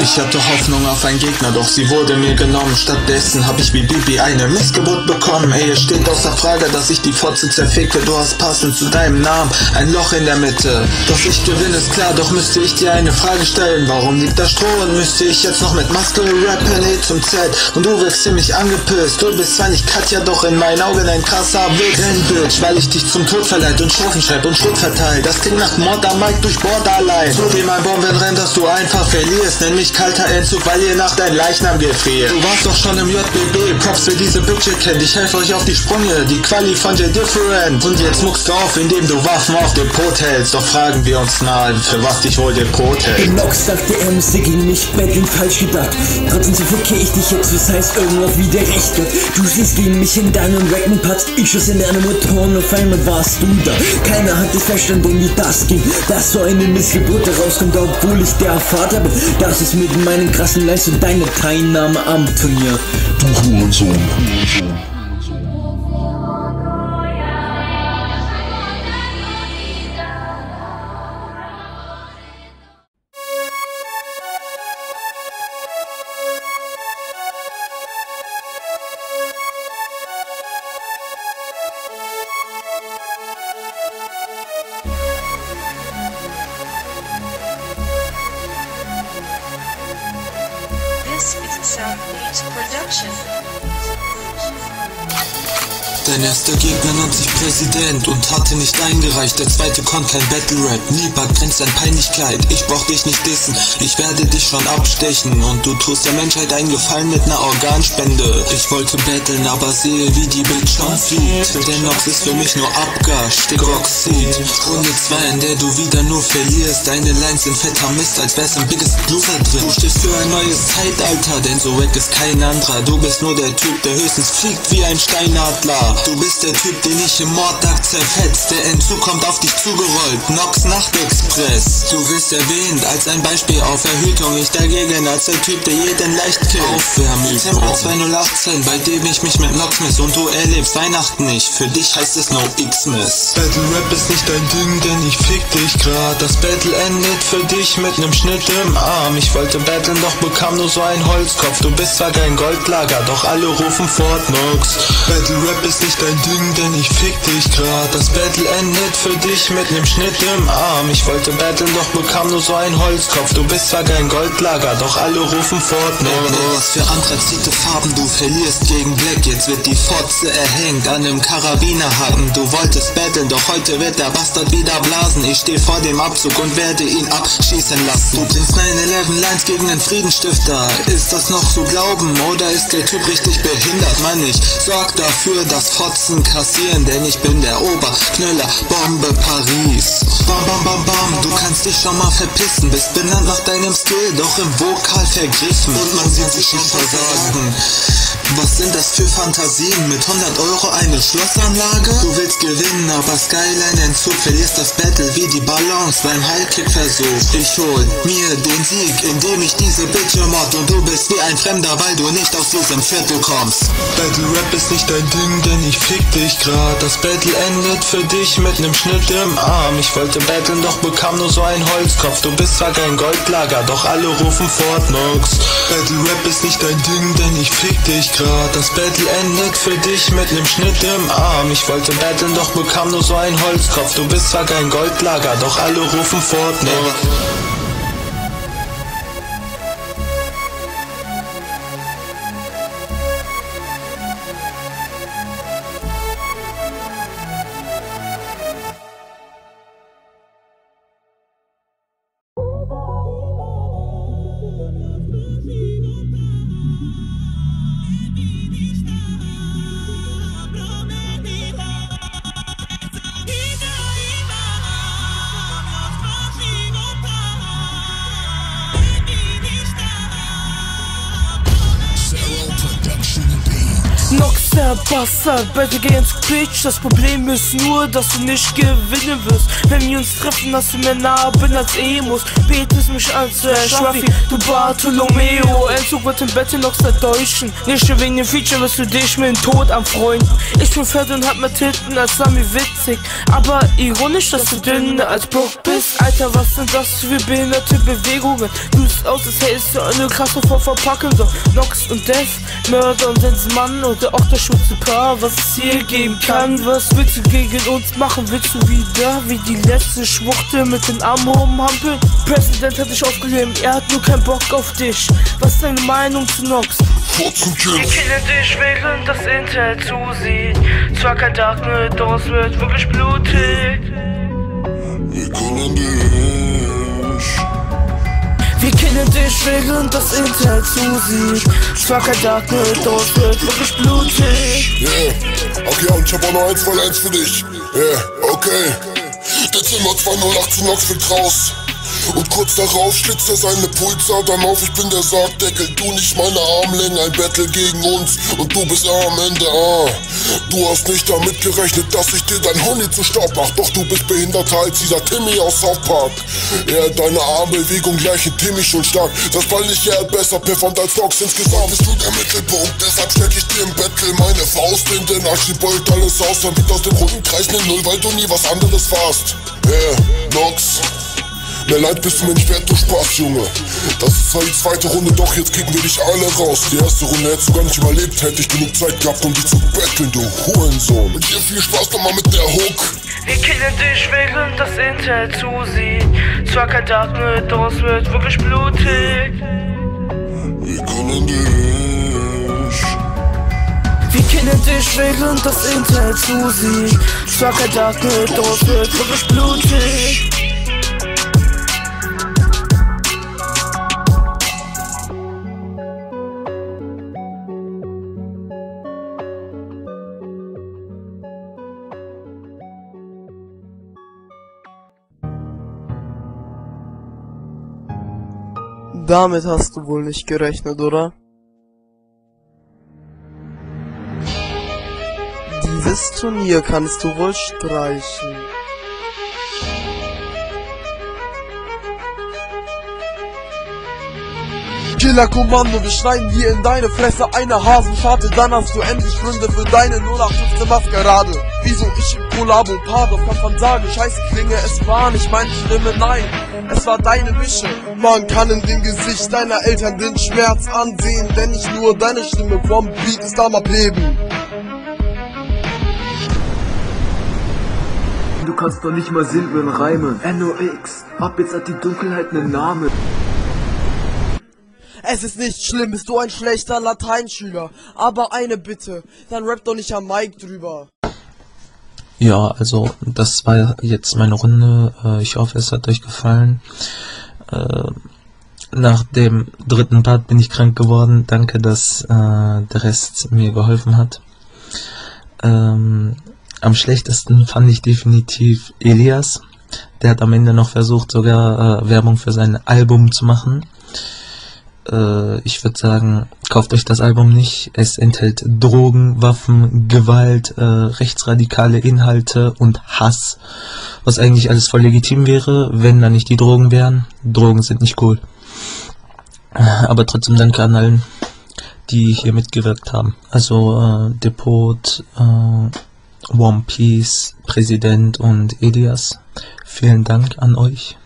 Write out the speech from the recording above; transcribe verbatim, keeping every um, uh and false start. Ich hatte Hoffnung auf einen Gegner, doch sie wurde mir genommen. Stattdessen hab ich wie Bibi eine Missgeburt bekommen. Ey, es steht außer Frage, dass ich die Fotze zerfickte. Du hast passend zu deinem Namen ein Loch in der Mitte. Doch ich gewinne, ist klar, doch müsste ich dir eine Frage stellen. Warum liegt da Stroh und müsste ich jetzt noch mit Maske rappen? Hey, zum Zelt und du wirkst ziemlich angepisst. Du bist zwar nicht Katja, doch in meinen Augen ein krasser Witz. Bitch, weil ich dich zum Tod verleiht und Strophen schreib und Schrott verteilt. Das klingt nach Mord am Mike durch Borderline. So wie mein Bombenrennt, dass du einfach verlierst. Nenn mich kalter Entzug, weil ihr nach deinem Leichnam gefriert. Du warst doch schon im J B B, Props für diese Bitch kennt. Ich helfe euch auf die Sprünge, die Quali von J.Different. Und jetzt muckst du auf, indem du Waffen auf DePoD hältst. Doch fragen wir uns nahe, für was dich wohl DePoD hält. Nox sagt der M C ging nicht bad und falsch gedacht. Trotzdem verkehre ich dich jetzt, das heißt irgendwas wie der Recht wird. Du schießt gegen mich in deinen Rackman-Patz, ich schuss in deine Motoren, auf einmal warst du da. Keiner hat es verstanden, wie das ging, dass so eine Missgeburt herauskommt, obwohl ich der Vater bin. Das ist mit meinen krassen Leistungen deine Teilnahme am Turnier. Du Hurensohn. Dein erster Gegner nennt sich Präsident und hatte nicht eingereicht. Der zweite konnte kein Battle-Rap. Niemand grenzt an Peinlichkeit. Ich brauch dich nicht dissen, ich werde dich schon abstechen. Und du tust der Menschheit einen Gefallen mit ner Organspende. Ich wollte battlen, aber sehe, wie die Bitch schon fliegt. Der Nox ist für mich nur Abgas, Stickoxid. Runde zwei, in der du wieder nur verlierst. Deine Lines sind fetter Mist, als wär's im Biggest Bluffer drin. Du stehst für ein neues Zeitalter, denn so wack ist kein anderer. Du bist nur der Typ, der höchstens fliegt wie ein Steinadler. Du bist der Typ, den ich im Mordtag zerfetzt. Der Entzug kommt auf dich zugerollt, Nox Nachtexpress. Du wirst erwähnt als ein Beispiel auf Erhöhung. Ich dagegen als der Typ, der jeden leicht killt. Aufwärmen, Timber zweitausendachtzehn, bei dem ich mich mit Nox miss. Und du erlebst Weihnachten nicht, für dich heißt es No X-Miss. Battle Rap ist nicht dein Ding, denn ich fick dich grad. Das Battle endet für dich mit nem Schnitt im Arm. Ich wollte battlen, doch bekam nur so ein Holzkopf. Du bist zwar kein Goldlager, doch alle rufen Fortnox. Battle Rap ist nicht dein Ding, denn ich fick dich grad. Das Battle endet für dich mit nem Schnitt im Arm. Ich wollte battlen, doch bekam nur so ein Holzkopf. Du bist zwar kein Goldlager, doch alle rufen Fortnox. Was für anthrazite Farben, du verlierst gegen Black. Jetzt wird die Fotze erhängt an nem Karabinerhaken. Du wolltest battlen, doch heute wird der Bastard wieder blasen. Ich steh vor dem Abzug und werde ihn abschießen lassen. Du bringst neun elf Lines gegen den Friedenstifter. Ist das noch zu glauben, oder ist der Typ richtig behindert? Mann, ich sorg dafür, dass Fotzen kassieren, denn ich bin der Oberknüller, Bombe Paris. Bam bam bam bam, du kannst dich schon mal verpissen. Bist benannt nach deinem Skill, doch im Vokal vergriffen. Und man sieht sich schon versagen. Was sind das für Fantasien? Mit hundert Euro eine Schlossanlage? Du willst gewinnen, aber Skyline Entzug. Verlierst das Battle wie die Balance beim Highkick-Versuch. Ich hol mir den Sieg, indem ich diese Bitch mord. Und du bist wie ein Fremder, weil du nicht aus diesem Viertel kommst. Battle Rap ist nicht dein Ding, denn ich fick dich grad. Das Battle endet für dich mit nem Schnitt im Arm. Ich wollte battlen, doch bekam nur so ein Holzkopf. Du bist zwar kein Goldlager, doch alle rufen Fortnox. Battle Rap ist nicht dein Ding, denn ich fick dich grad. Das Battle endet für dich mit nem Schnitt im Arm. Ich wollte battlen, doch bekam nur so ein Holzkopf. Du bist zwar kein Goldlager, doch alle rufen Fortnox. kleiner Bastard, besser geh ins Bitch. Das Problem ist nur, dass du nicht gewinnen wirst. Wenn wir uns treffen, dass du mehr nah bin als Emos. Betest mich an zu Herr Schmaffi, du Bartolomeo. Entzug wird im Bett noch zerdeutschen. Nicht wegen dem Feature wirst du dich mit dem Tod anfreunden. Ich bin Ferdinand mit Titten als Sammy witzig. Aber ironisch, dass du dünner als Brock bist. Alter, was sind das für behinderte Bewegungen? Du siehst aus, als hättest du eine Kasse voll verpacken sollen. Nox und Death, Mörder und Sensmann oder auch das schwarze Paar, was es hier geben kann. Was willst du gegen uns machen? Willst du wieder wie die letzte Schwuchtel mit den Armen rumhampeln? Präsident hat dich aufgelehnt, er hat nur keinen Bock auf dich. Was ist deine Meinung zu Nox? Vorzug Jims. Ich kenne dich, während das Intel zusieht. Zwar kein Darknet, doch es wird wirklich blutig. Wir können dich. Wir kennen dich, während das Intel zusieht. Zwar kein Darknet, doch es wird wirklich blutig. Yeah, okay, und ich hab auch noch eins voll eins für dich. Yeah, okay. Dezember zweitausendachtzehn, Nox fliegt raus. Und kurz darauf schlitzt er seine Pulsadern auf. Ich bin der Sargdeckel, du nicht meine Armlänge. Ein Battle gegen uns und du bist am Ende. Ah, du hast nicht damit gerechnet, dass ich dir dein Honey zu Staub mach. Doch du bist behinderter als dieser Timmy aus South Park. Ja, deine Armbewegung gleichen Timmy schon stark. Das Ball nicht eher besser performt als Nox. Insgesamt bist du der Mittelpunkt, deshalb steck ich dir im Battle meine Faust in den Archie, beult alles aus. Dann biegt aus dem runden Kreis eine Null, weil du nie was anderes warst. Ja, Nox, mehr Leid bist du mir nicht wert, du Spaß, Junge. Das ist zwar die zweite Runde, doch jetzt kicken wir dich alle raus. Die erste Runde hättest du gar nicht überlebt, hätte ich genug Zeit gehabt, um dich zu battlen, du Hurensohn. Und dir viel Spaß nochmal mit der Hook. Wir kennen dich, während das Internet zusieht. Zwar kein Darknet, doch es wird wirklich blutig. Wir kennen dich. Wir kennen dich, während das Internet zusieht. Zwar kein Darknet, doch es wird wirklich blutig. Damit hast du wohl nicht gerechnet, oder? Dieses Turnier kannst du wohl streichen. Killer Kommando, wir schneiden dir in deine Fresse eine Hasenscharte, dann hast du endlich Gründe für deine null acht fünfzehn Maskerade. Wieso ich im Kollabo, Paar doch was man sagen, scheiße Klinge, es war nicht meine Stimme, nein, es war deine Mische. Man kann in dem Gesicht deiner Eltern den Schmerz ansehen, denn nicht nur deine Stimme vom Beat ist am Ableben. Du kannst doch nicht mal simplen reimen. Nox, ab jetzt hat die Dunkelheit einen Namen. Es ist nicht schlimm, bist du ein schlechter Lateinschüler. Aber eine Bitte, dann rapp doch nicht am Mic drüber. Ja, also das war jetzt meine Runde. Ich hoffe, es hat euch gefallen. Nach dem dritten Part bin ich krank geworden. Danke, dass der Rest mir geholfen hat. Am schlechtesten fand ich definitiv Elias. Der hat am Ende noch versucht, sogar Werbung für sein Album zu machen. Ich würde sagen, kauft euch das Album nicht. Es enthält Drogen, Waffen, Gewalt, äh, rechtsradikale Inhalte und Hass. Was eigentlich alles voll legitim wäre, wenn da nicht die Drogen wären. Drogen sind nicht cool. Aber trotzdem danke an allen, die hier mitgewirkt haben. Also äh, DePoD, äh, One Piece, Präsident und Elias. Vielen Dank an euch.